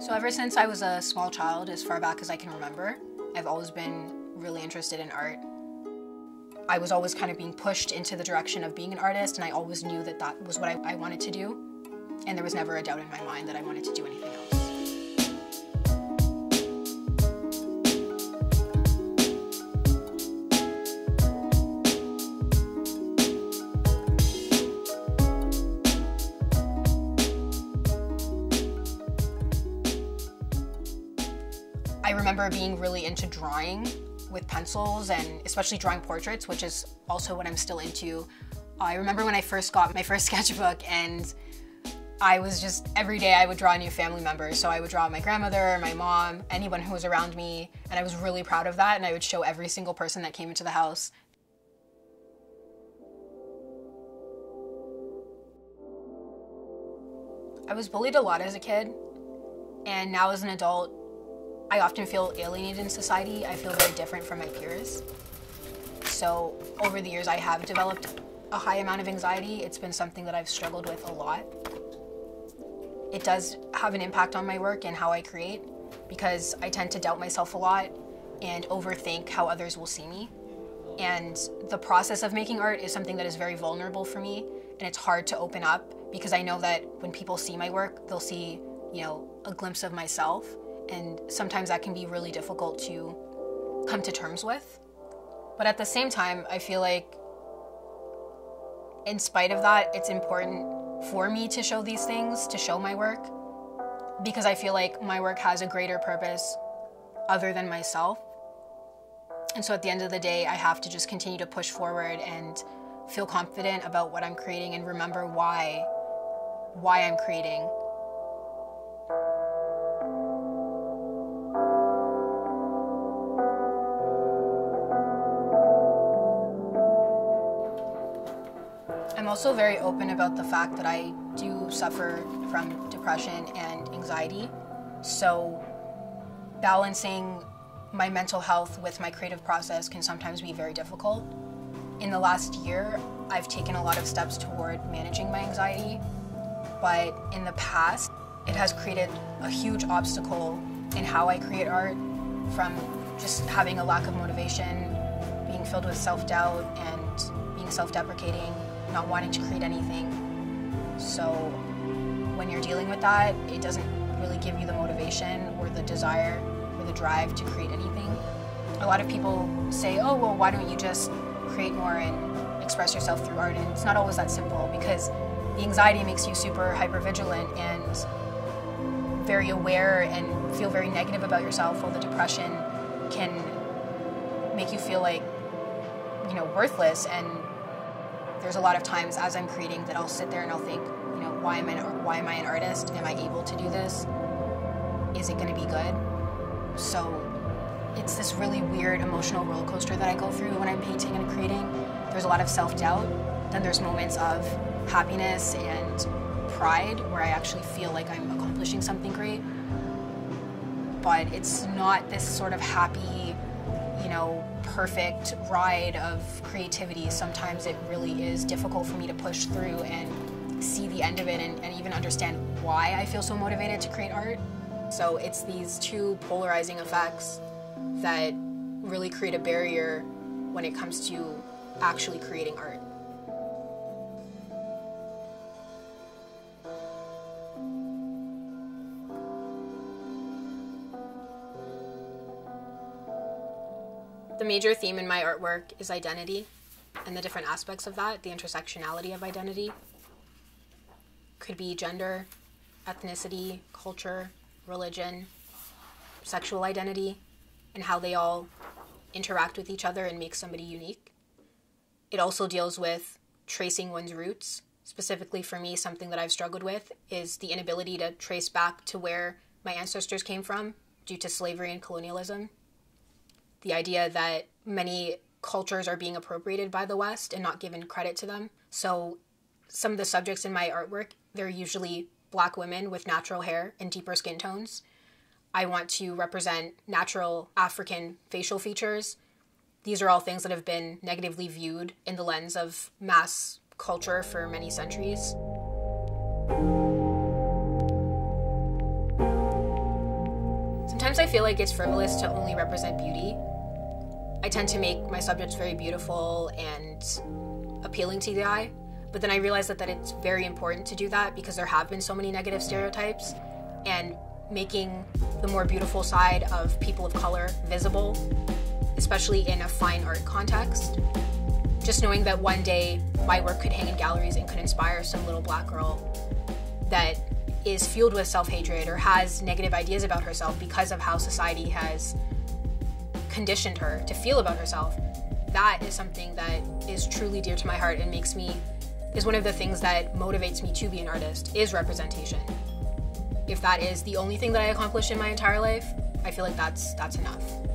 So ever since I was a small child, as far back as I can remember, I've always been really interested in art. I was always kind of being pushed into the direction of being an artist, and I always knew that that was what I wanted to do, and there was never a doubt in my mind that I wanted to do anything else. I remember being really into drawing with pencils, and especially drawing portraits, which is also what I'm still into. I remember when I first got my first sketchbook, and I was just, every day I would draw a new family member. So I would draw my grandmother, my mom, anyone who was around me, and I was really proud of that, and I would show every single person that came into the house. I was bullied a lot as a kid, and now as an adult, I often feel alienated in society. I feel very different from my peers. So over the years, I have developed a high amount of anxiety. It's been something that I've struggled with a lot. It does have an impact on my work and how I create, because I tend to doubt myself a lot and overthink how others will see me. And the process of making art is something that is very vulnerable for me, and it's hard to open up because I know that when people see my work, they'll see, you know, a glimpse of myself. And sometimes that can be really difficult to come to terms with. But at the same time, I feel like in spite of that, it's important for me to show these things, to show my work, because I feel like my work has a greater purpose other than myself. And so at the end of the day, I have to just continue to push forward and feel confident about what I'm creating and remember why I'm creating. I'm also very open about the fact that I do suffer from depression and anxiety. So balancing my mental health with my creative process can sometimes be very difficult. In the last year, I've taken a lot of steps toward managing my anxiety, but in the past, it has created a huge obstacle in how I create art, from just having a lack of motivation, being filled with self-doubt and being self-deprecating, not wanting to create anything. So when you're dealing with that, it doesn't really give you the motivation or the desire or the drive to create anything. A lot of people say, oh, well, why don't you just create more and express yourself through art? And it's not always that simple, because the anxiety makes you super hypervigilant and very aware and feel very negative about yourself, while the depression can make you feel like, you know, worthless. And there's a lot of times as I'm creating that I'll sit there and I'll think, you know, why am I an artist? Am I able to do this? Is it going to be good? So it's this really weird emotional roller coaster that I go through when I'm painting and creating. There's a lot of self-doubt. Then there's moments of happiness and pride where I actually feel like I'm accomplishing something great. But it's not this sort of happy, you know, perfect ride of creativity. Sometimes it really is difficult for me to push through and see the end of it and even understand why I feel so motivated to create art. So it's these two polarizing effects that really create a barrier when it comes to actually creating art. The major theme in my artwork is identity, and the different aspects of that, the intersectionality of identity. Could be gender, ethnicity, culture, religion, sexual identity, and how they all interact with each other and make somebody unique. It also deals with tracing one's roots. Specifically for me, something that I've struggled with is the inability to trace back to where my ancestors came from due to slavery and colonialism. The idea that many cultures are being appropriated by the West and not given credit to them. So some of the subjects in my artwork, they're usually Black women with natural hair and deeper skin tones. I want to represent natural African facial features. These are all things that have been negatively viewed in the lens of mass culture for many centuries. feel like it's frivolous to only represent beauty. I tend to make my subjects very beautiful and appealing to the eye, but then I realized that it's very important to do that because there have been so many negative stereotypes, and making the more beautiful side of people of color visible, especially in a fine art context. Just knowing that one day my work could hang in galleries and could inspire some little black girl that is fueled with self-hatred or has negative ideas about herself because of how society has conditioned her to feel about herself, that is something that is truly dear to my heart and makes me, is one of the things that motivates me to be an artist, is representation. If that is the only thing that I accomplished in my entire life, I feel like that's enough.